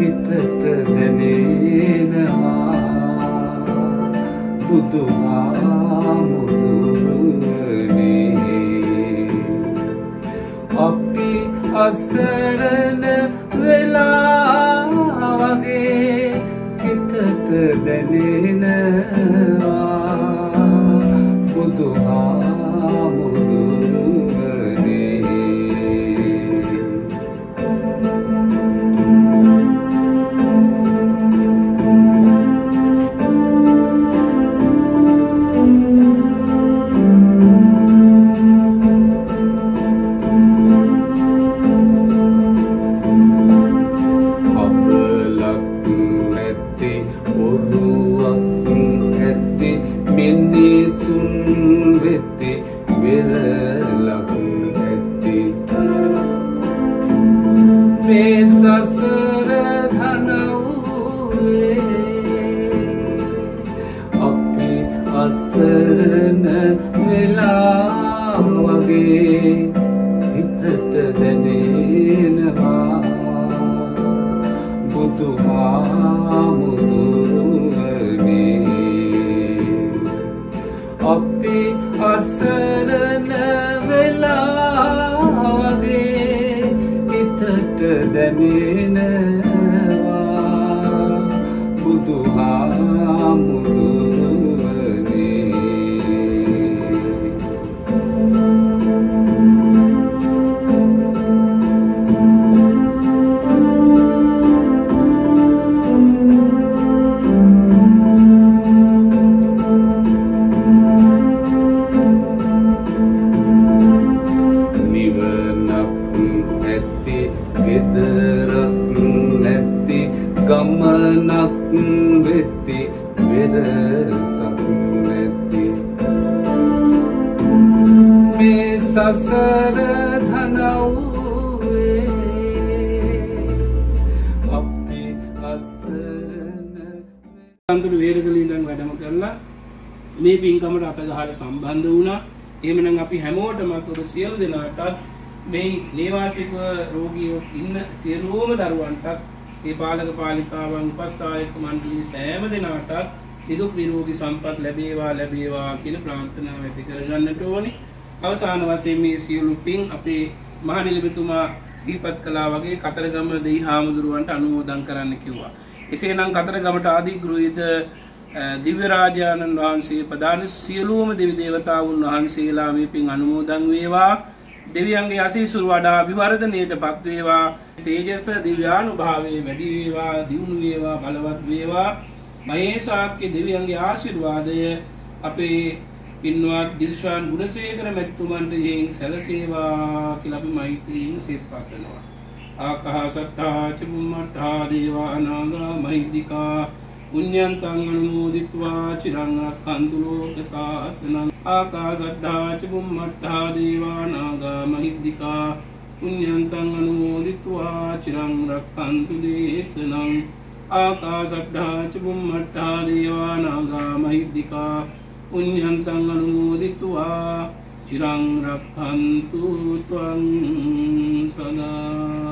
हितकरने नहा बुद्धहा मुदुरने अपि असरन वेलागे हितकरने नहा बुद्धहा මේ පින්කමට අපගහාර සම්බන්ධ වුණා. එහෙමනම් අපි හැමෝටම අප සියලු දෙනාට මේ නේවාසිකව රෝගියෝ ඉන්න සියලුම දරුවන්ට මේ පාලක පාලිකාවන් උපස්ථායක මණ්ඩලයේ සෑම දෙනාට නිදුක් නිරෝගී සම්පත් ලැබේවා කියන ප්‍රාර්ථනාව ඇති කරගන්නට ඕනි. අවසාන වශයෙන් මේ සියලු පින් අපේ මහනිලමතුමා සිහිපත් කළා වගේ කතරගම දෙහිහාමුදුරුවන්ට අනුමෝදන් කරන්න කිව්වා. එසේනම් කතරගමට ආදිග්‍රහීත दिव्य राजानन वහන්සේ प्रधान සියලුම දෙවි දේවතාවුන් වහන්සේලා මේ පින් අනුමෝදන් වේවා. දෙවියන්ගේ ආශිර්වාද වඩා අභිවර්ධනයටපත් වේවා. තේජස දිව්‍යානුභාවයේ වැඩි වේවා, දියුණු වේවා, බලවත් වේවා. මහේශාක්‍ය දෙවියන්ගේ ආශිර්වාදය අපේ පින්වත් දිල්ෂාන් ගුණසේකර මැතිතුමන්ට හේන් සැලසේවා කියලා අපි මෛත්‍රියෙන් සිතපත් කරනවා. ආකාශත්තා චුම්මත්තා දේවානාගා මහිද්దికා पुण्यन्तं अनुमोदित्वा चिरं रक्षन्तु लोक शासनम् आकाशद्धा च बुम्मट्टा देवानागा महिद्दिका पुण्यन्तं अनुमोदित्वा चिरं रक्षन्तु देशनम् आकाशद्धा च बुम्मट्टा देवानागा महिद्दिका पुण्यन्तं अनुमोदित्वा चिरं रक्षन्तु त्वं सदा।